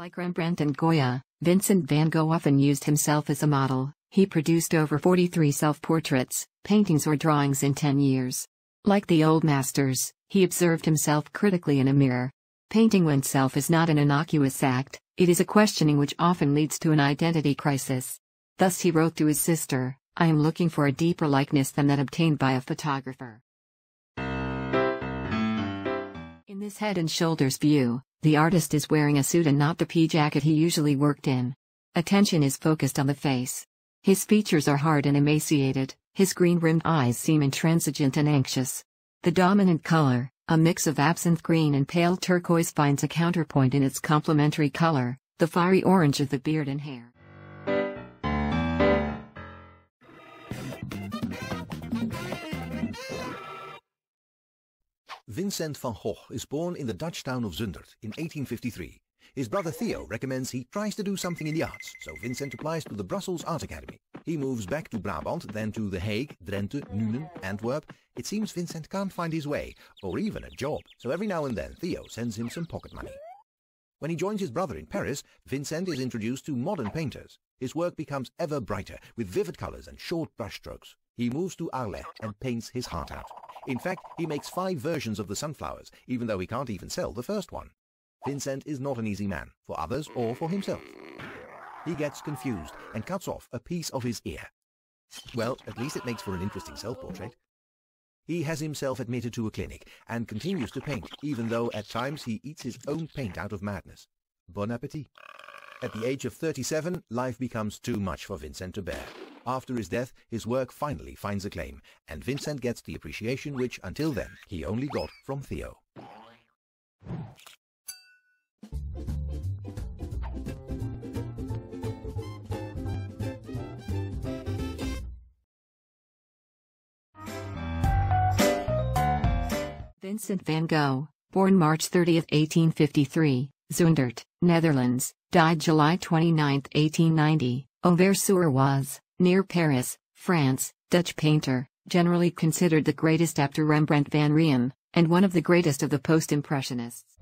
Like Rembrandt and Goya, Vincent van Gogh often used himself as a model. He produced over 43 self-portraits, paintings or drawings in 10 years. Like the old masters, he observed himself critically in a mirror. Painting oneself is not an innocuous act, it is a questioning which often leads to an identity crisis. Thus he wrote to his sister, "I am looking for a deeper likeness than that obtained by a photographer." In this head and shoulders view, the artist is wearing a suit and not the pea jacket he usually worked in. Attention is focused on the face. His features are hard and emaciated, his green-rimmed eyes seem intransigent and anxious. The dominant color, a mix of absinthe green and pale turquoise, finds a counterpoint in its complementary color, the fiery orange of the beard and hair. Vincent van Gogh is born in the Dutch town of Zundert in 1853. His brother Theo recommends he tries to do something in the arts, so Vincent applies to the Brussels Art Academy. He moves back to Brabant, then to The Hague, Drenthe, Nuenen, Antwerp. It seems Vincent can't find his way, or even a job, so every now and then Theo sends him some pocket money. When he joins his brother in Paris, Vincent is introduced to modern painters. His work becomes ever brighter, with vivid colors and short brushstrokes. He moves to Arles and paints his heart out. In fact, he makes 5 versions of the sunflowers, even though he can't even sell the first one. Vincent is not an easy man, for others or for himself. He gets confused and cuts off a piece of his ear. Well, at least it makes for an interesting self-portrait. He has himself admitted to a clinic and continues to paint, even though at times he eats his own paint out of madness. Bon appétit. At the age of 37, life becomes too much for Vincent to bear. After his death, his work finally finds acclaim, and Vincent gets the appreciation which, until then, he only got from Theo. Vincent van Gogh, born March 30, 1853, Zundert, Netherlands, died July 29, 1890, Auversur, was, near Paris, France, Dutch painter, generally considered the greatest after Rembrandt van Rijn, and one of the greatest of the post-impressionists.